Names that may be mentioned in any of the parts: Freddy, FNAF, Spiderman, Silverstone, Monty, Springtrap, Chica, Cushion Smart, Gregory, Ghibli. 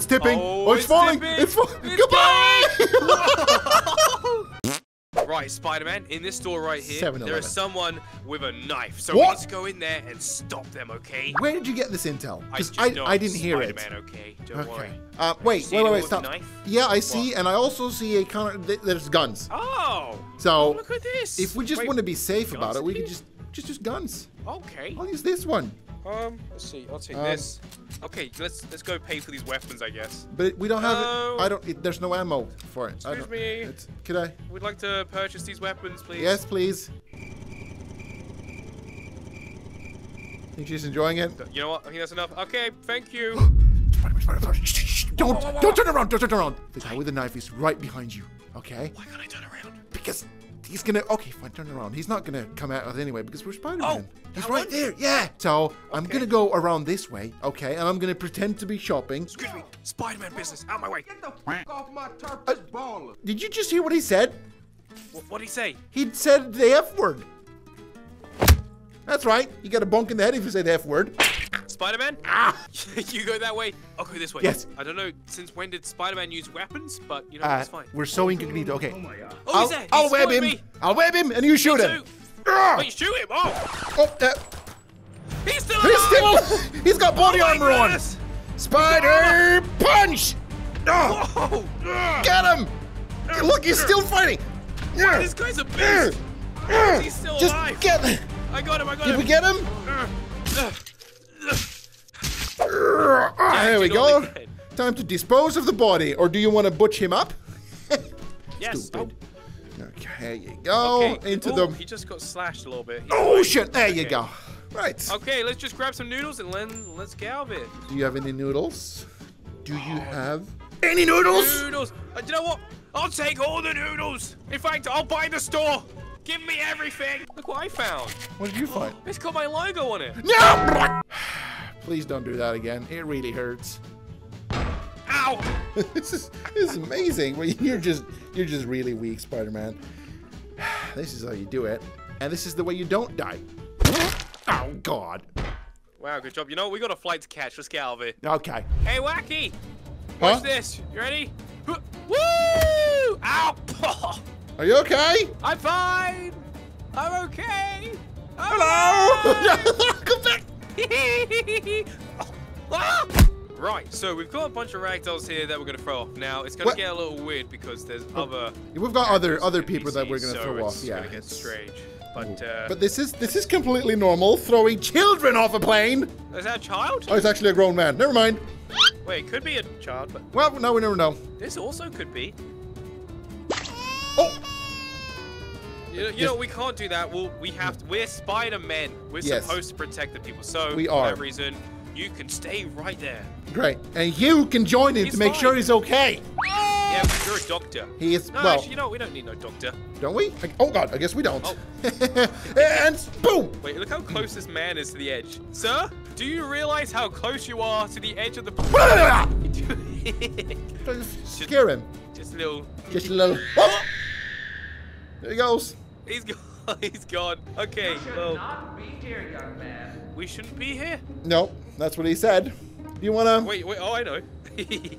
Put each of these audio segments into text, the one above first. It's tipping. Oh, it's falling. Tipping. It's falling. Goodbye. Right, Spider-Man, in this door right here, there is someone with a knife. So we need to go in there and stop them, okay? Where did you get this intel? Because I didn't hear it. Spider-Man, okay? Don't worry. Wait, stop. Yeah, I see, and I also see a counter. There's guns. Oh. So look at this. If we just want to be safe about it, we could just use guns. Okay. I'll use this one. Let's see. I'll take this. Okay, let's go pay for these weapons, I guess. But we don't have it. I don't. There's no ammo for it. Excuse me. Could I? We'd like to purchase these weapons, please. Yes, please. Think she's enjoying it? You know what? I think that's enough. Okay, thank you. Don't turn around. Don't turn around. The guy with the knife is right behind you. Okay. Why can't I turn around? Because. He's gonna, okay, fine, turn around. He's not gonna come at us anyway because we're Spider-Man. Oh, he's right there, yeah. So I'm gonna go around this way, okay, and I'm gonna pretend to be shopping. Excuse me, Spider-Man business, out of my way. Get the f off my turf, this baller. Did you just hear what he said? What'd he say? He said the F word. That's right, you got a bonk in the head if you say the F word. Spider-Man? Ah! You go that way, I'll go this way. Yes. I don't know since when did Spider-Man use weapons, but you know, that's fine. We're so incognito, okay. Oh my god. Oh, he's there. I'll web him. Me. I'll web him and you shoot him. Wait, you shoot him? Oh! Oh, he's still alive! He's got body armor on! Spider punch! Oh. Get him! Look, he's still fighting! Wow, this guy's a beast! He's still alive! Just get... I got him, I got him! Did we get him? There we go. Time to dispose of the body, or do you want to butch him up? Yes. Oh. Okay, there you go. Okay. Into the. He just got slashed a little bit. Oh shit! There you go. Right. Okay, let's just grab some noodles and let's get out of it. Do you have any noodles? Do you have any noodles? Noodles. Do you know what? I'll take all the noodles. In fact, I'll buy the store. Give me everything. Look what I found. What did you find? It's got my logo on it. No. Please don't do that again. It really hurts. Ow! This is amazing. Well, you're just really weak, Spider-Man. This is how you do it, and this is the way you don't die. Oh God! Wow, good job. You know we got a flight to catch. Let's get out of here. Okay. Hey, Wacky! Watch this. You ready? Woo! Ow! Are you okay? I'm fine. I'm okay. Hello! Come back. Right, so we've got a bunch of ragdolls here that we're gonna throw off. Now it's gonna get a little weird because there's other. We've got other people that we're gonna throw off. Yeah, it's gonna get strange. But this is completely normal. Throwing children off a plane. Is that a child? Oh, it's actually a grown man. Never mind. Wait, it could be a child, but well, no, we never know. This also could be. Oh. You know, we can't do that. We have to. We're Spider-Men. We're supposed to protect the people. So, for that reason, you can stay right there. Great. And you can join him to make sure he's okay. Yeah, but you're a doctor. He is, no, well. Actually, you know, we don't need no doctor. Don't we? Oh, God. I guess we don't. Oh. And boom. Wait, look how close this man is to the edge. Sir, do you realize how close you are to the edge of the... Scare him. Just a little. Oh! There he goes. He's gone. Okay, well. Not be here, young man. We shouldn't be here? No, that's what he said. Do you wanna? Wait, oh, I know. Okay, you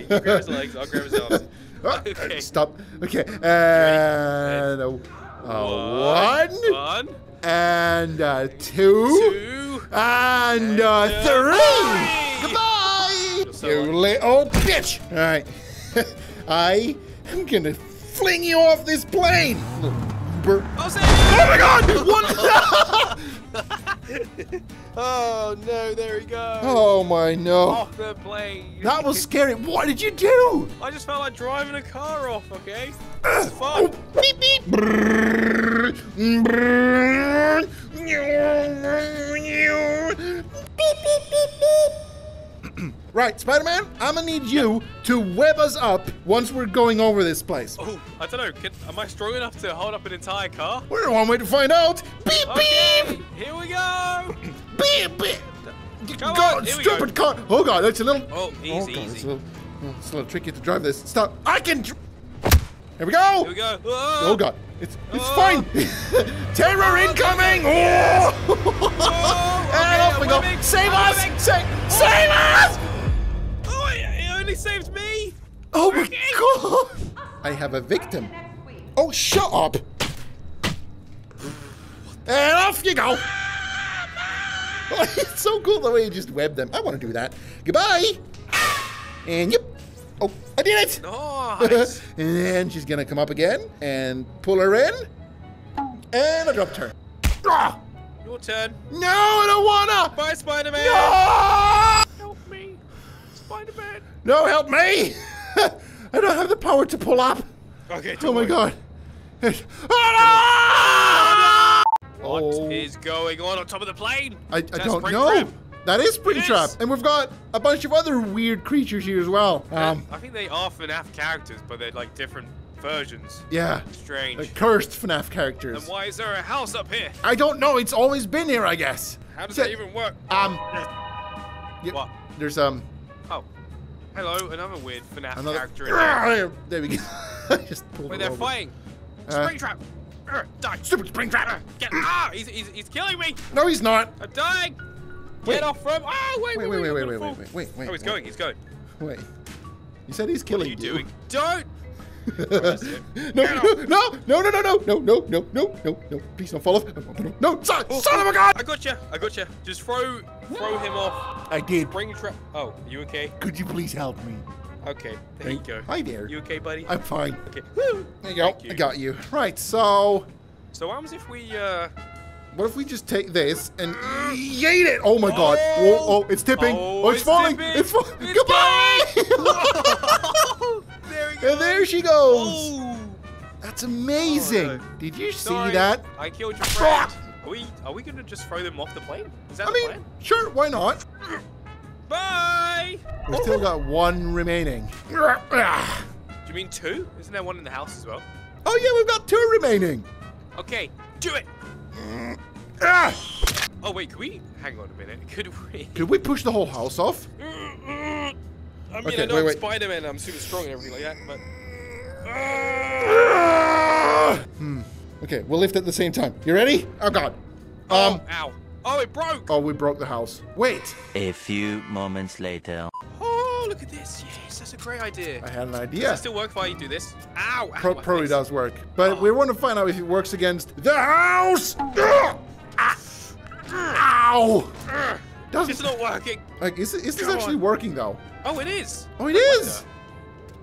grab his legs, I'll grab his arms. Okay. Stop. Okay, and one. And two. And three. Goodbye. You little bitch. All right. I am gonna fling you off this plane! Oh my god! What? Oh no, there he goes. Oh my no. Off the plane. That was scary. What did you do? I just felt like driving a car off, okay? It's fun. Oh, beep, beep. Right, Spider-Man, I'm gonna need you to web us up once we're going over this place. Oh, I don't know. Am I strong enough to hold up an entire car? We're on way to find out. Beep, beep. Here we go. Beep, beep. Come on, stupid car. Oh, God, that's a little. Oh, easy, easy. It's a little tricky to drive this. Stop. I can. Here we go. Here we go. Oh, God. It's fine. Terror incoming. And off we go. Save us. Save us. only saved me! Oh my god! I have a victim. Oh, shut up! And off you go! It's so cool the way you just web them. I want to do that. Goodbye! And yep. Oh, I did it! Nice. And she's gonna come up again and pull her in. And I dropped her. Your turn. No, I don't wanna! Bye, Spider-Man! No! Help me, Spider-Man! No, help me! I don't have the power to pull up. Okay, oh my god. Oh, no! What is going on top of the plane? I don't know. That is Springtrap, and we've got a bunch of other weird creatures here as well. I think they are FNAF characters, but they're like different versions. Yeah. Strange. Like cursed FNAF characters. Then why is there a house up here? I don't know. It's always been here, I guess. How does that even work? What? There's Oh. Hello, another weird FNAF character in there. There we go. I just pulled it over. Wait, they're fighting. Springtrap. Die. Stupid Springtrap. Get. Ah, he's killing me. No, he's not. I'm dying. Get off from! Oh, wait! Oh, he's going. Wait. You said he's killing you. What are you doing? Don't! No, please don't fall off. No, son of a god! I got you. Just throw him off. I did. Oh, you okay? Could you please help me? Okay, there you go. Hi there. You okay, buddy? I'm fine. Okay. There you go. I got you. Right, so... So what happens if we, What if we just take this and yeet it? Oh my god. Oh, it's tipping. Oh, it's falling. Tipping. It's falling. Goodbye! There we go. And there she goes. Oh. That's amazing. Oh, no. Did you see that? I killed your friend. Are we going to just throw them off the plane? Is that the plan? Sure. Why not? Bye. We've still got one remaining. Do you mean two? Isn't there one in the house as well? Oh, yeah. We've got two remaining. Okay. Do it. Oh wait, can we hang on a minute? Could we push the whole house off? I mean, okay, I know I'm Spider-Man, I'm super strong and everything like that, but Okay, we'll lift at the same time. You ready? Oh god. Ow. Oh, it broke. Oh, we broke the house. Wait. A few moments later. Oh, look at this. Yes, that's a great idea. I had an idea. Does it still work while you do this? Ow. Probably does work. But we want to find out if it works against the house. Ow. It's not working. Like, is this actually working though? Oh, it is. Oh, it is.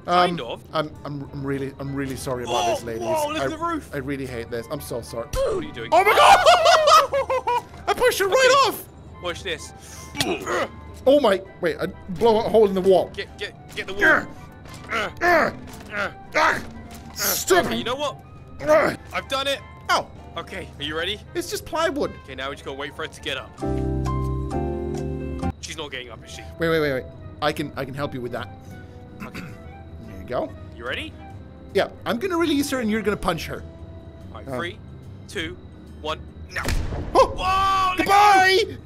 Kind of. I'm really sorry about this, ladies. Whoa, look at the roof. I really hate this. I'm so sorry. What are you doing? Oh my god! I pushed it right off. Watch this. Oh my! Wait, I blow a hole in the wall. Get the wall. Stupid! You know what? I've done it. Oh. Okay. Are you ready? It's just plywood. Okay, now we just gotta wait for it to get up. She's not getting up, is she? Wait. I can help you with that. Okay. There you go. You ready? Yeah. I'm gonna release her, and you're gonna punch her. All right. 3, 2, 1. Now. Oh. Whoa!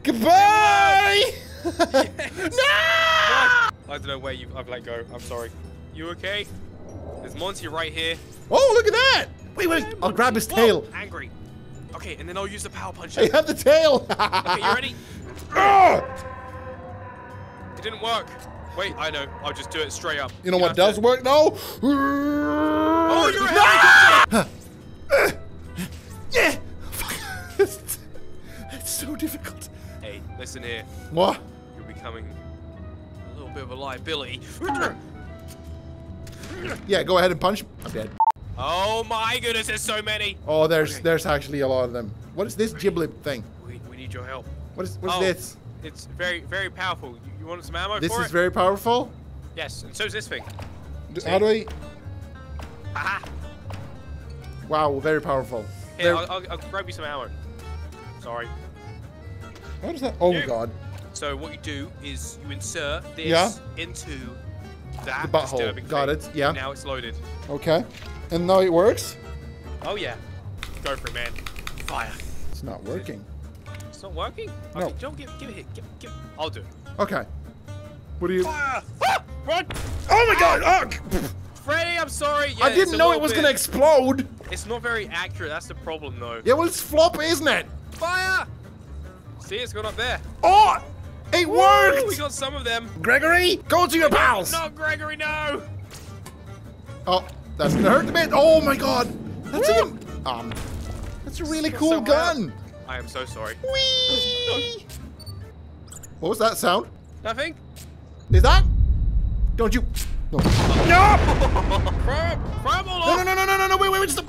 Goodbye! Yes. No! I don't know where I've let go. I'm sorry. You okay? There's Monty right here. Oh, look at that! Wait. I'll grab his tail. Whoa, angry. Okay, and then I'll use the power punch. I have the tail. Okay, you ready? It didn't work. Wait, I know. I'll just do it straight up. You know what does work though? Oh, you're a helicopter! Yeah. It's so difficult. Hey, listen here. What? Becoming a little bit of a liability. Yeah, go ahead and punch. I'm dead. Oh my goodness, there's so many. Oh, there's actually a lot of them. What is this Ghibli thing? We need your help. What's this? It's very, very powerful. You want some ammo for it? This is very powerful? Yes, and so is this thing. How do I? Aha. Wow, very powerful. Here, I'll grab you some ammo. Sorry. How does that? Oh god. So what you do is you insert this into that butthole. Got it. Yeah. Now it's loaded. Okay. And now it works. Oh yeah. Go for it, man. Fire. It's not working. It's not working. No. Okay, don't give it here. Give. I'll do it. Okay. What do you? Fire! Ah! Run! Oh my god! Ah! Freddy, I'm sorry. Yeah, I didn't know it was gonna explode. It's not very accurate. That's the problem, though. Yeah, well, it's floppy, isn't it? Fire! See, it's gone up there. Oh! It worked! We got some of them. Gregory, go to your pals! No, Gregory, no! Oh, that's gonna hurt a bit. Oh my god! That's that's a really cool gun! I am so sorry. Whee! No. What was that sound? Nothing. Is that? Don't you? No! No! No! Wait! Stop!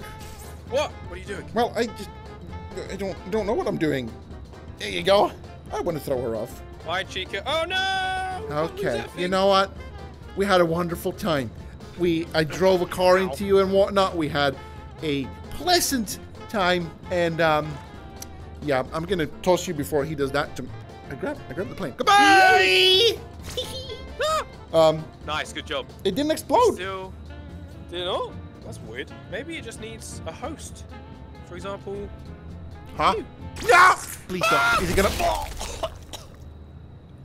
What? What are you doing? Well, I don't know what I'm doing. There you go. I want to throw her off. Bye, Chica. Oh no! Okay. You know what? We had a wonderful time. I drove a car into you and whatnot. We had a pleasant time, and yeah, I'm gonna toss you before he does that to me. I grabbed the plane. Goodbye. Nice, good job. It didn't explode. Still, didn't. Oh, that's weird. Maybe it just needs a host. For example. Huh? You. No! Please stop. Is it gonna?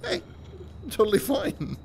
Hey, totally fine.